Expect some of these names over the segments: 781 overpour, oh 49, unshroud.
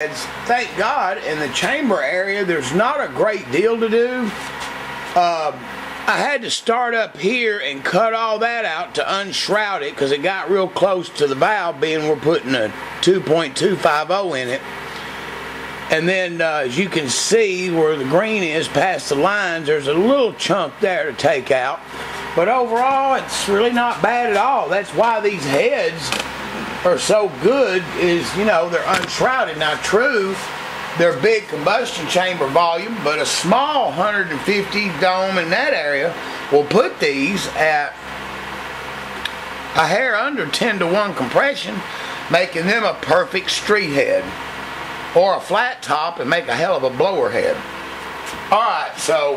Thank God in the chamber area there's not a great deal to do. I had to start up here and cut all that out to unshroud it because it got real close to the valve, being we're putting a 2.250 in it. And then as you can see where the green is past the lines, there's a little chunk there to take out, but overall it's really not bad at all. That's why these heads are so good, is, you know, they're unshrouded. Now true, they're big combustion chamber volume, but a small 150 dome in that area will put these at a hair under 10-to-1 compression, making them a perfect street head or a flat top and make a hell of a blower head. Alright, so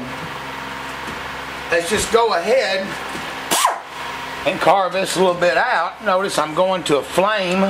let's just go ahead and carve this a little bit out. Notice I'm going to a flame.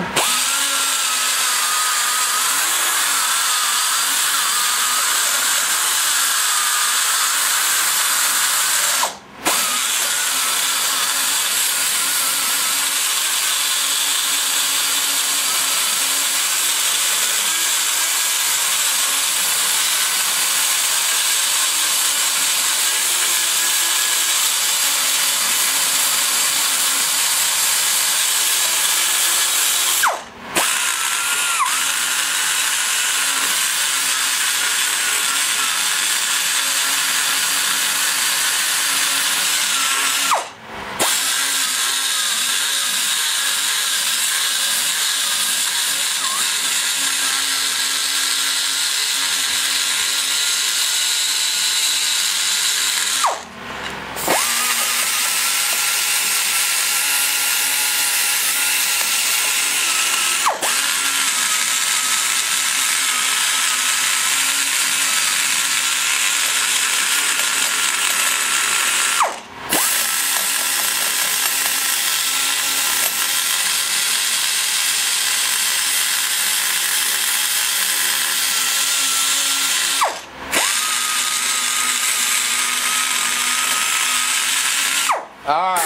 Alright,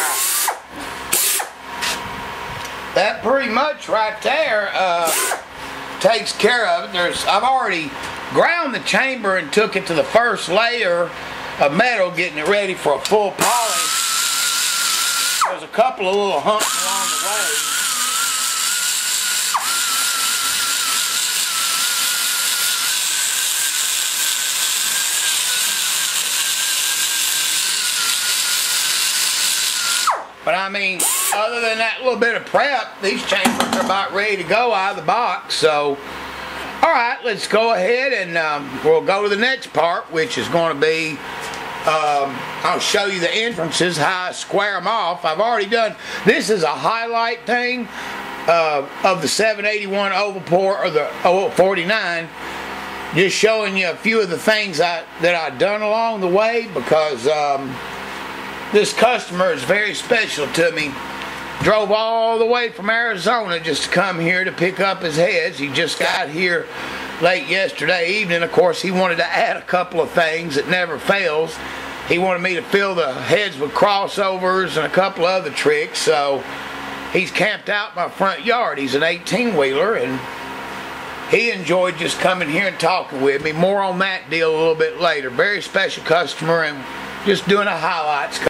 that pretty much right there takes care of it. I've already ground the chamber and took it to the first layer of metal, getting it ready for a full polish. There's a couple of little humps along the way. But I mean, other than that little bit of prep, these chambers are about ready to go out of the box. So, all right, let's go ahead and we'll go to the next part, which is going to be, I'll show you the entrances, how I square them off. I've already done, this is a highlight thing of the 781 overpour or the oh 49. Just showing you a few of the things that I've done along the way, because this customer is very special to me. Drove all the way from Arizona just to come here to pick up his heads. He just got here late yesterday evening. Of course, he wanted to add a couple of things that never fails. He wanted me to fill the heads with crossovers and a couple other tricks. So he's camped out in my front yard. He's an 18-wheeler, and he enjoyed just coming here and talking with me. More on that deal a little bit later. Very special customer, and just doing a highlights.